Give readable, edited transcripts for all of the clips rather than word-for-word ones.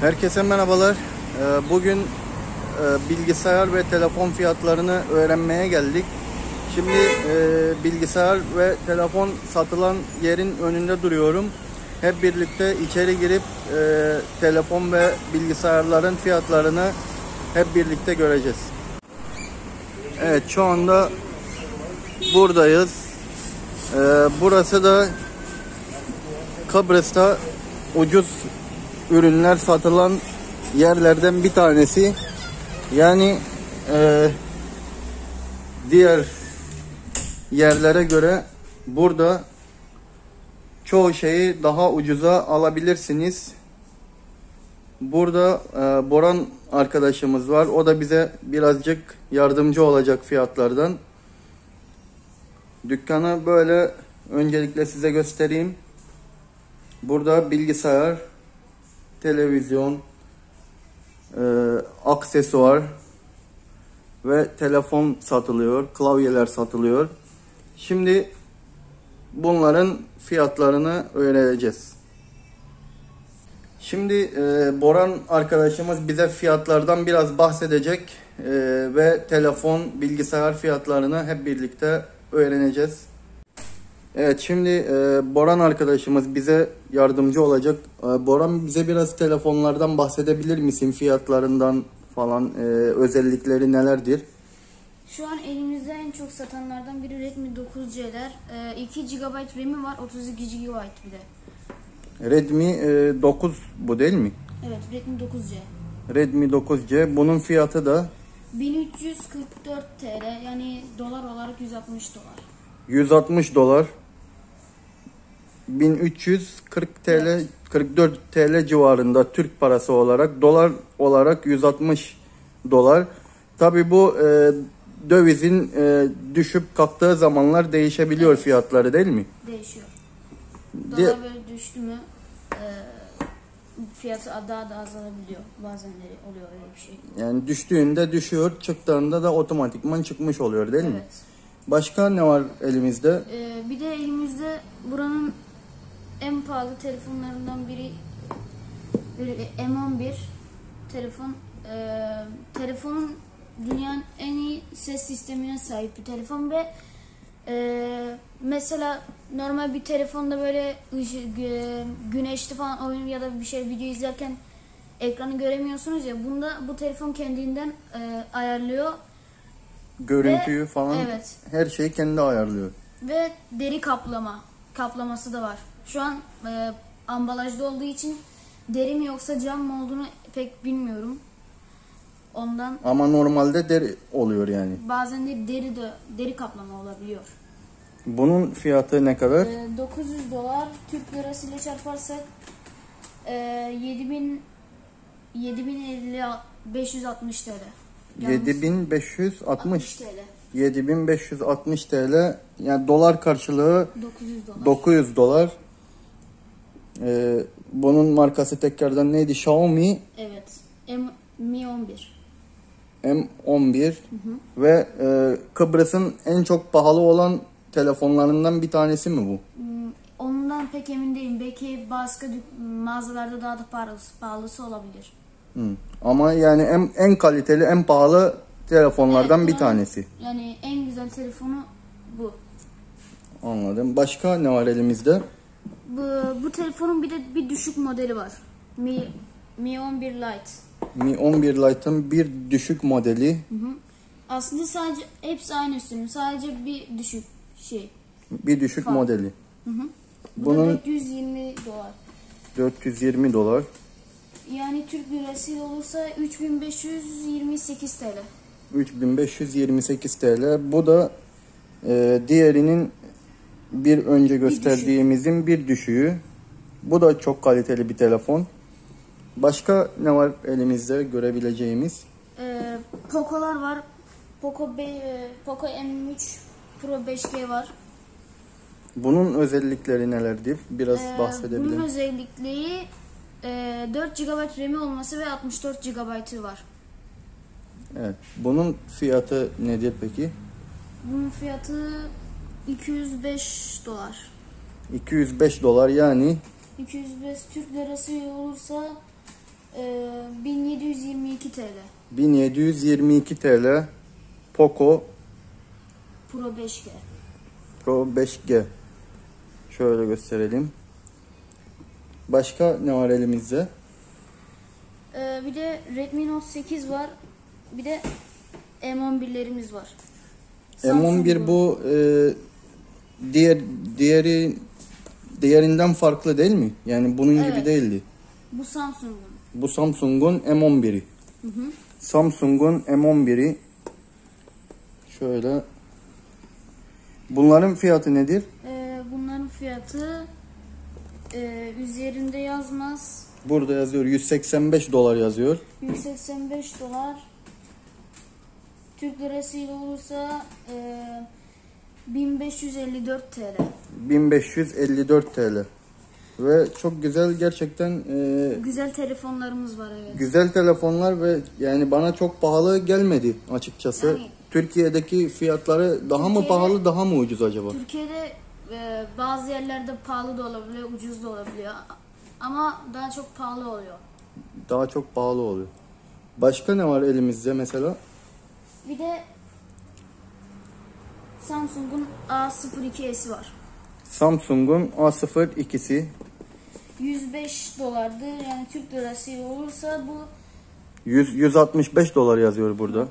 Herkese merhabalar. Bugün bilgisayar ve telefon fiyatlarını öğrenmeye geldik. Şimdi bilgisayar ve telefon satılan yerin önünde duruyorum. Hep birlikte içeri girip telefon ve bilgisayarların fiyatlarını hep birlikte göreceğiz. Evet, şu anda buradayız. Burası da Kıbrıs'ta ucuz ürünler satılan yerlerden bir tanesi. Yani diğer yerlere göre burada çoğu şeyi daha ucuza alabilirsiniz. Burada Boran arkadaşımız var. O da bize birazcık yardımcı olacak fiyatlardan. Dükkanı böyle öncelikle size göstereyim. Burada bilgisayar, televizyon, aksesuar ve telefon satılıyor, klavyeler satılıyor. Şimdi bunların fiyatlarını öğreneceğiz. Şimdi Boran arkadaşımız bize fiyatlardan biraz bahsedecek ve telefon, bilgisayar fiyatlarını hep birlikte öğreneceğiz. Evet, şimdi Boran arkadaşımız bize yardımcı olacak. Boran, bize biraz telefonlardan bahsedebilir misin? Fiyatlarından falan, özellikleri nelerdir? Şu an elimizde en çok satanlardan biri Redmi 9C'ler. 2 GB RAM'i var, 32 GB bir de. Redmi 9 bu değil mi? Evet, Redmi 9C. Redmi 9C. Bunun fiyatı da? 1344 TL, yani dolar olarak 160 dolar. 160 dolar. 1340 TL, evet. 44 TL civarında Türk parası olarak, dolar olarak 160 dolar. Tabi bu dövizin düşüp kalktığı zamanlar değişebiliyor, evet. Fiyatları değil mi? Değişiyor. Dolar böyle düştü mü fiyatı daha da azalabiliyor. Bazen oluyor öyle bir şey. Yani düştüğünde düşüyor, çıktığında da otomatikman çıkmış oluyor değil, evet, mi? Başka ne var elimizde? Bir de elimizde buranın en pahalı telefonlarından biri Mi 11 telefon. Telefonun dünyanın en iyi ses sistemine sahip bir telefon ve mesela normal bir telefonda böyle güneşli falan oyun ya da bir şey, video izlerken ekranı göremiyorsunuz ya, bunda bu telefon kendinden ayarlıyor. Görüntüyü ve, falan, evet, her şeyi kendi ayarlıyor. Ve deri kaplaması da var. Şu an ambalajda olduğu için deri mi yoksa cam mı olduğunu pek bilmiyorum. Ondan. Ama normalde deri oluyor yani. Bazen de deri kaplama olabiliyor. Bunun fiyatı ne kadar? 900 dolar Türk lirası ile çarparsak 7560 TL. 7560 TL, yani dolar karşılığı 900 dolar. Bunun markası tekrardan neydi? Xiaomi. Evet. Mi 11. Hı hı. Ve Kıbrıs'ın en çok pahalı olan telefonlarından bir tanesi mi bu? Ondan pek emin değilim. Belki başka mağazalarda daha da pahalısı olabilir. Ama yani en kaliteli, en pahalı telefonlardan, evet, bir tanesi. Yani en güzel telefonu bu. Anladım. Başka ne var elimizde? Bu telefonun bir de bir düşük modeli var. Mi 11 Lite. Mi 11 Lite'ın bir düşük modeli. Hı hı. Aslında sadece hepsi aynı üstünün. Sadece bir düşük şey. Bir düşük fark modeli. Hı hı. Bunun 420 dolar. 420 dolar. Yani Türk lirası olursa 3528 TL. 3528 TL. Bu da diğerinin bir önce gösterdiğimizin bir düşüğü. Bu da çok kaliteli bir telefon. Başka ne var elimizde görebileceğimiz? Poco'lar var. Poco M3 Pro 5G var. Bunun özellikleri nelerdir? Biraz bahsedebilir misin? Bunun özellikleri 4 GB RAM'i olması ve 64 GB'ı var. Evet. Bunun fiyatı nedir peki? Bunun fiyatı 205 dolar. 205 dolar yani? 205 Türk lirası olursa 1722 TL. 1722 TL Poco Pro 5G. Pro 5G. Şöyle gösterelim. Başka ne var elimizde? Bir de Redmi Note 8 var. Bir de M11'lerimiz var. Samsung M11 bu diğerinden farklı değil mi? Yani bunun gibi değildi. Bu Samsung'un. Bu Samsung'un M11'i. Samsung'un M11'i. Şöyle. Bunların fiyatı nedir? Bunların fiyatı üzerinde yazmaz. Burada yazıyor. 185 dolar yazıyor. 185 dolar. Türk lirası ile olursa 1554 TL. 1554 TL. Ve çok güzel gerçekten. Güzel telefonlarımız var, evet. Güzel telefonlar ve yani bana çok pahalı gelmedi açıkçası. Yani, Türkiye'deki fiyatları daha mı pahalı, daha mı ucuz acaba? Türkiye'de bazı yerlerde pahalı da olabiliyor, ucuz da olabiliyor. Ama daha çok pahalı oluyor. Daha çok pahalı oluyor. Başka ne var elimizde mesela? Bir de Samsung'un A02S'si var. Samsung'un A02'si. 105 dolardı. Yani Türk lirası olursa bu 165 dolar yazıyor burada.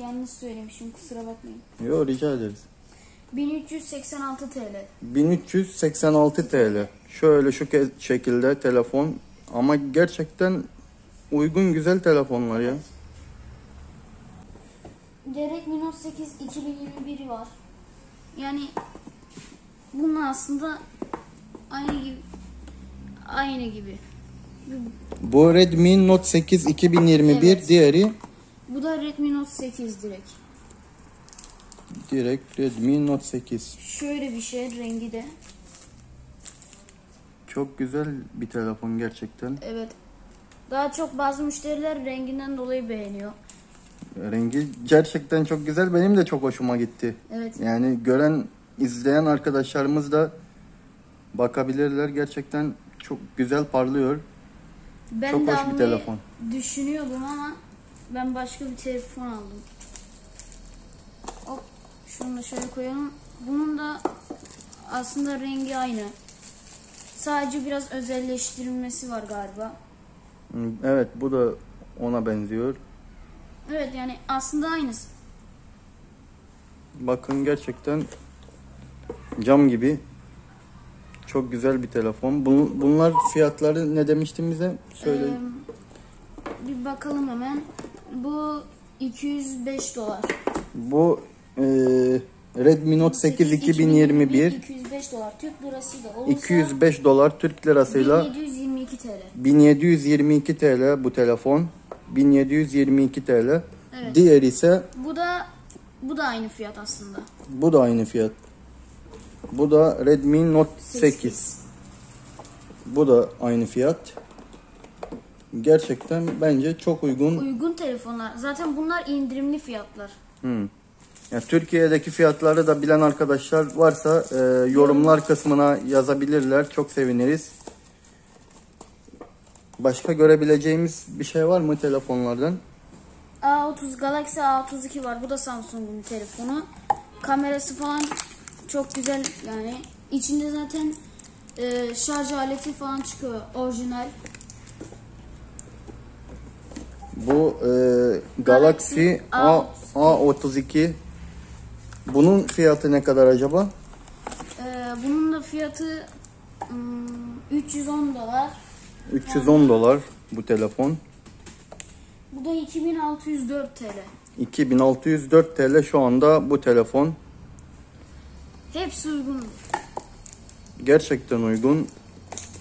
Yanlış söylemişim, kusura bakmayın. Yok, rica ederiz. 1386 TL. 1386 TL. Şöyle şu şekilde telefon. Ama gerçekten uygun, güzel telefonlar ya. Redmi Note 8 2021 var. Yani bunun aslında aynı gibi. Bu Redmi Note 8 2021, evet. Diğeri. Bu da Redmi Note 8 direkt. Direkt Redmi Note 8. Şöyle bir şey rengi de. Çok güzel bir telefon gerçekten. Evet. Daha çok bazı müşteriler renginden dolayı beğeniyor. Rengi gerçekten çok güzel. Benim de çok hoşuma gitti. Evet. Yani gören, izleyen arkadaşlarımız da bakabilirler. Gerçekten çok güzel parlıyor. Ben çok hoş bir telefon. Düşünüyordum ama ben başka bir telefon aldım. Hop, şunu da şöyle koyalım. Bunun da aslında rengi aynı. Sadece biraz özelleştirilmesi var galiba. Evet, bu da ona benziyor. Evet, yani aslında aynısı. Bakın gerçekten cam gibi. Çok güzel bir telefon. Bunlar fiyatları ne demiştin bize? Söyle. Bir bakalım hemen. Bu 205 dolar. Bu Redmi Note 8 2021. 205 dolar Türk lirasıyla olursa 205 dolar Türk lirasıyla 1722 TL. 1722 TL bu telefon. 1722 TL. Evet. Diğeri ise bu da aynı fiyat aslında. Bu da aynı fiyat. Bu da Redmi Note 8. Bu da aynı fiyat. Gerçekten bence çok uygun. Uygun telefonlar. Zaten bunlar indirimli fiyatlar. Yani Türkiye'deki fiyatları da bilen arkadaşlar varsa yorumlar kısmına yazabilirler. Çok seviniriz. Başka görebileceğimiz bir şey var mı telefonlardan? Galaxy A32 var. Bu da Samsung'un telefonu. Kamerası falan çok güzel yani. İçinde zaten şarj aleti falan çıkıyor. Orijinal. Bu Galaxy A32. Bunun fiyatı ne kadar acaba? Bunun da fiyatı 310 dolar. 310 dolar bu telefon. Bu da 2604 TL. 2604 TL şu anda bu telefon. Hepsi uygun. Gerçekten uygun.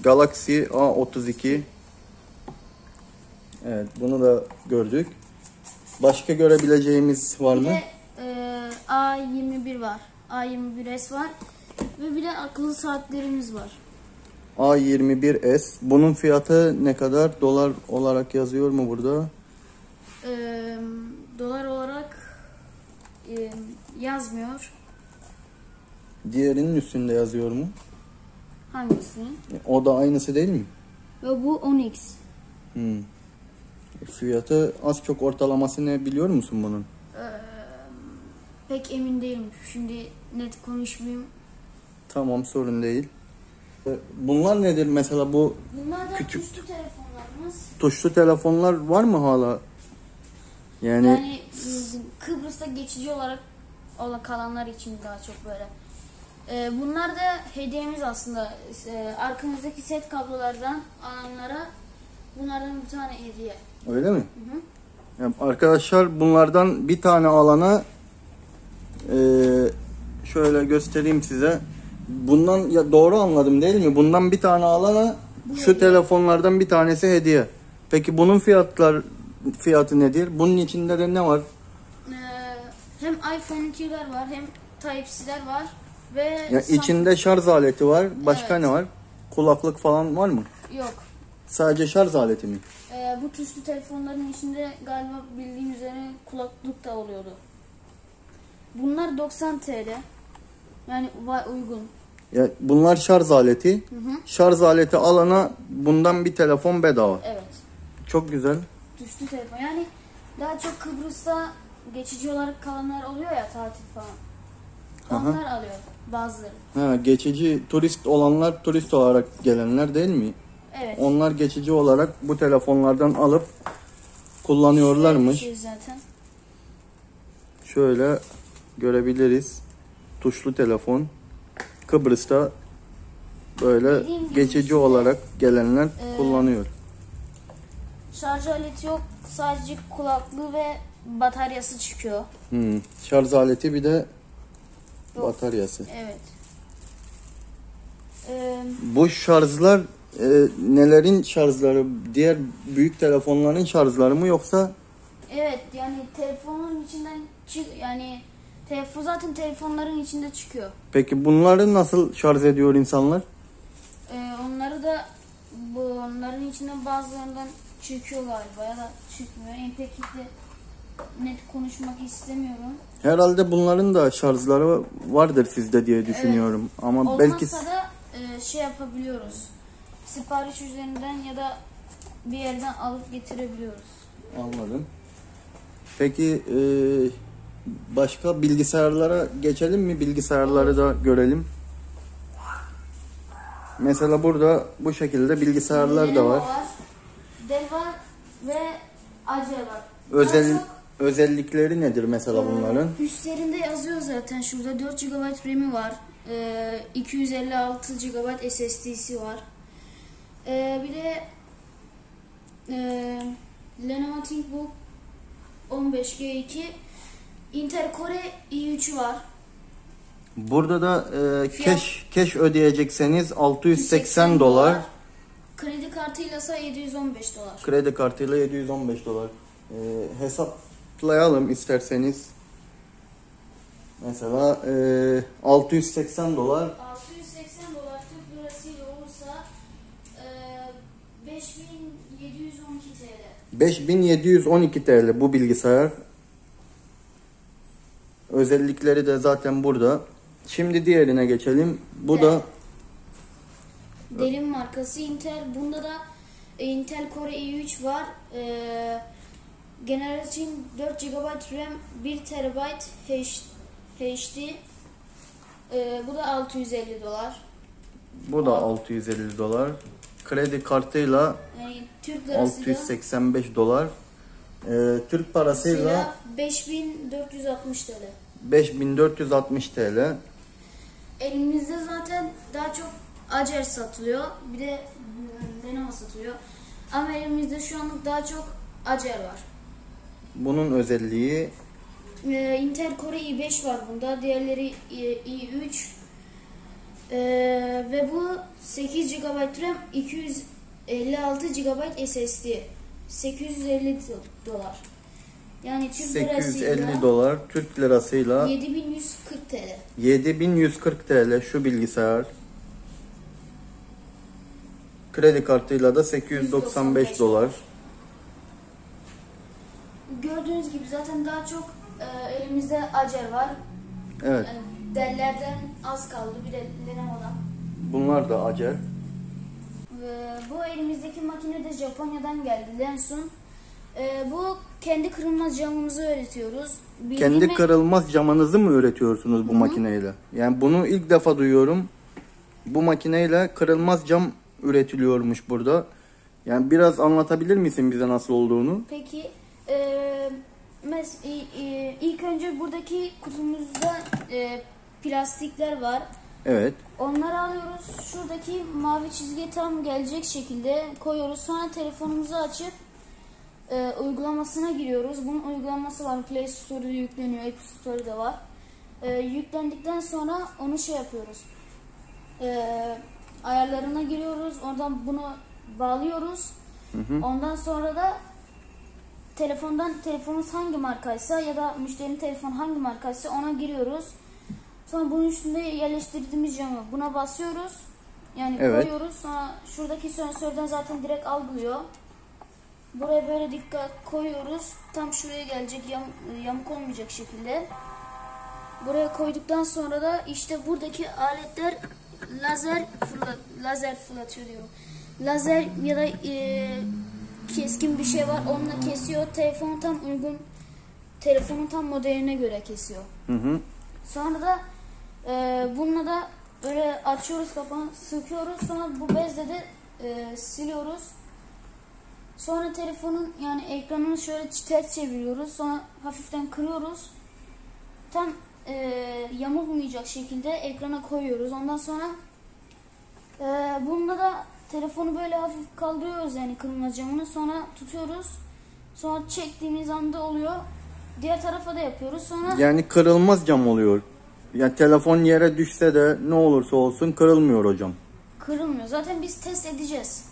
Galaxy A32. Evet, bunu da gördük. Başka görebileceğimiz var mı? A21 var. A21s var. Ve bir de akıllı saatlerimiz var. A21s. Bunun fiyatı ne kadar? Dolar olarak yazıyor mu burada? Dolar olarak yazmıyor. Diğerinin üstünde yazıyor mu? Hangisinin? O da aynısı değil mi? Ve bu 10X. Fiyatı az çok ortalaması ne biliyor musun bunun? Pek emin değilim. Şimdi net konuşmayayım. Tamam, sorun değil. Bunlar nedir mesela bu? Bunlar da küçük tuşlu telefonlarımız. Tuşlu telefonlar var mı hala? Yani Kıbrıs'ta geçici olarak kalanlar için daha çok böyle. Bunlar da hediyemiz aslında. Arkamızdaki set kablolardan alanlara bunlardan bir tane hediye. Öyle mi? Hı-hı. Yani arkadaşlar bunlardan bir tane alana şöyle göstereyim size. Bundan, ya doğru anladım değil mi? Bundan bir tane alana bu şu hediye. Telefonlardan bir tanesi hediye. Peki bunun fiyatı nedir? Bunun içinde de ne var? Hem iPhone 2'ler var, hem Type-C'ler var ve ya içinde şarj aleti var. Başka evet. Ne var? Kulaklık falan var mı? Yok. Sadece şarj aleti mi? Bu tuşlu telefonların içinde galiba bildiğim üzere kulaklık da oluyordu. Bunlar 90 TL. Yani uygun. Ya bunlar şarj aleti. Hı hı. Şarj aleti alana bundan bir telefon bedava. Evet. Çok güzel. Tuşlu telefon. Yani daha çok Kıbrıs'ta geçici olarak kalanlar oluyor ya, tatil falan. Onlar aha. Alıyor bazıları. Ha, geçici turist olanlar, turist olarak gelenler değil mi? Evet. Onlar geçici olarak bu telefonlardan alıp kullanıyorlarmış. Şey zaten. Şöyle görebiliriz. Tuşlu telefon. Kıbrıs'ta böyle geçici işte, olarak gelenler kullanıyor. Şarj aleti yok. Sadece kulaklığı ve bataryası çıkıyor. Şarj aleti bir de yok. Bataryası. Evet. Bu şarjlar nelerin şarjları? Diğer büyük telefonların şarjları mı yoksa? Evet, yani telefonun içinden yani telefon zaten telefonların içinde çıkıyor. Peki bunları nasıl şarj ediyor insanlar? Onları da onların içinden bazılarından çıkıyor galiba ya da çıkmıyor. Peki de net konuşmak istemiyorum. Herhalde bunların da şarjları vardır sizde diye düşünüyorum. Evet. Ama olmazsa belki da şey yapabiliyoruz. Sipariş üzerinden ya da bir yerden alıp getirebiliyoruz. Anladım. Peki başka bilgisayarlara geçelim mi? Bilgisayarları da görelim. Mesela burada bu şekilde bilgisayarlar da var. Dell var ve Acer var. Özellikleri nedir mesela bunların? Üstlerinde yazıyor zaten şurada. 4 GB RAM'i var. 256 GB SSD'si var. Bir de Lenovo Thinkbook 15G2, Intel Core i5 var. Burada da cash ödeyecekseniz $680. Kredi kartıyla ise $715. Kredi kartıyla $715. Hesaplayalım isterseniz. Mesela $680. 680 dolar Türk lirasıyla olursa 5712 TL. 5712 TL bu bilgisayar. Özellikleri de zaten burada. Şimdi diğerine geçelim. Bu evet. Da Dell'in markası Intel. Bunda da Intel Core i3 var. Generation 4 GB RAM, 1 TB HD. Bu da $650. Bu da $650. Kredi kartıyla yani Türk $685. Türk parasıyla 5460 TL. 5460 TL. Elimizde zaten daha çok Acer satılıyor. Bir de Lenovo satılıyor. Ama elimizde şu anlık daha çok Acer var. Bunun özelliği? Intel Core i5 var bunda. Diğerleri i3. Ve bu 8 GB RAM, 256 GB SSD. $850. Yani Türk lirasıyla $850 Türk lirasıyla $7140. 7140 TL şu bilgisayar. Kredi kartıyla da $895. Gördüğünüz gibi zaten daha çok elimizde Acer var. Evet. Yani Dell'lerden az kaldı, bir de Lenovo'dan. Bunlar da Acer. Bu elimizdeki makine de Japonya'dan geldi, Lensun. Bu kendi kırılmaz camımızı öğretiyoruz. Kendi kırılmaz camınızı mı öğretiyorsunuz bu makineyle? Yani bunu ilk defa duyuyorum. Bu makineyle kırılmaz cam üretiliyormuş burada. Yani biraz anlatabilir misin bize nasıl olduğunu? Peki, ilk önce buradaki kutumuzda plastikler var. Evet. Onları alıyoruz. Şuradaki mavi çizgiye tam gelecek şekilde koyuyoruz. Sonra telefonumuzu açıp uygulamasına giriyoruz. Bunun uygulaması var. Play Store'da yükleniyor. App Store'da var. Yüklendikten sonra onu şey yapıyoruz. Ayarlarına giriyoruz. Oradan bunu bağlıyoruz. Ondan sonra da telefonumuz hangi markaysa ya da müşterinin telefonu hangi markaysa ona giriyoruz. Sonra bunun üstünde yerleştirdiğimiz camı buna basıyoruz. Yani koyuyoruz. Sonra şuradaki sensörden zaten direkt algılıyor. Buraya böyle dikkat koyuyoruz. Tam şuraya gelecek, yamuk olmayacak şekilde. Buraya koyduktan sonra da işte buradaki aletler lazer fırlatıyor diyorum. Lazer ya da keskin bir şey var, onunla kesiyor. Telefonun tam modeline göre kesiyor. Sonra da bununla da böyle açıyoruz, kapağını sıkıyoruz. Sonra bu bezle de siliyoruz. Sonra telefonun yani ekranını şöyle ters çeviriyoruz. Sonra hafiften kırıyoruz. Tam yamulmayacak şekilde ekrana koyuyoruz. Ondan sonra bununla da telefonu böyle hafif kaldırıyoruz, yani kırılmaz camını. Sonra tutuyoruz. Sonra çektiğimiz anda oluyor. Diğer tarafa da yapıyoruz. Sonra yani kırılmaz cam oluyor. Yani telefon yere düşse de ne olursa olsun kırılmıyor hocam. Kırılmıyor. Zaten biz test edeceğiz.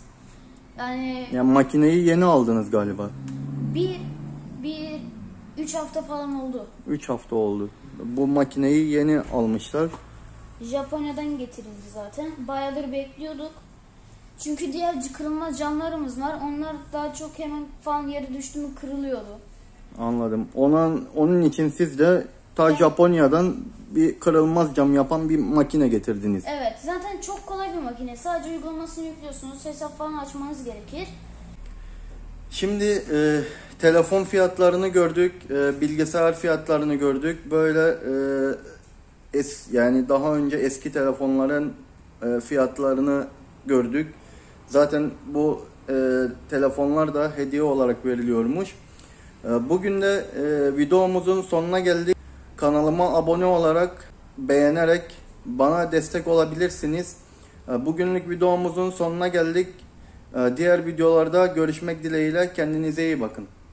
Yani makineyi yeni aldınız galiba. 3 hafta falan oldu. 3 hafta oldu. Bu makineyi yeni almışlar. Japonya'dan getirildi zaten. Bayağıdır bekliyorduk. Çünkü diğer kırılmaz camlarımız var. Onlar daha çok hemen falan yere düştü mü kırılıyordu. Anladım. Onun için siz de ta Japonya'dan bir kırılmaz cam yapan bir makine getirdiniz. Evet. Zaten çok kolay bir makine. Sadece uygulamasını yüklüyorsunuz. Hesap falan açmanız gerekir. Şimdi telefon fiyatlarını gördük. Bilgisayar fiyatlarını gördük. Böyle yani daha önce eski telefonların fiyatlarını gördük. Zaten bu telefonlar da hediye olarak veriliyormuş. Bugün de videomuzun sonuna geldik. Kanalıma abone olarak, beğenerek bana destek olabilirsiniz. Bugünlük videomuzun sonuna geldik. Diğer videolarda görüşmek dileğiyle. Kendinize iyi bakın.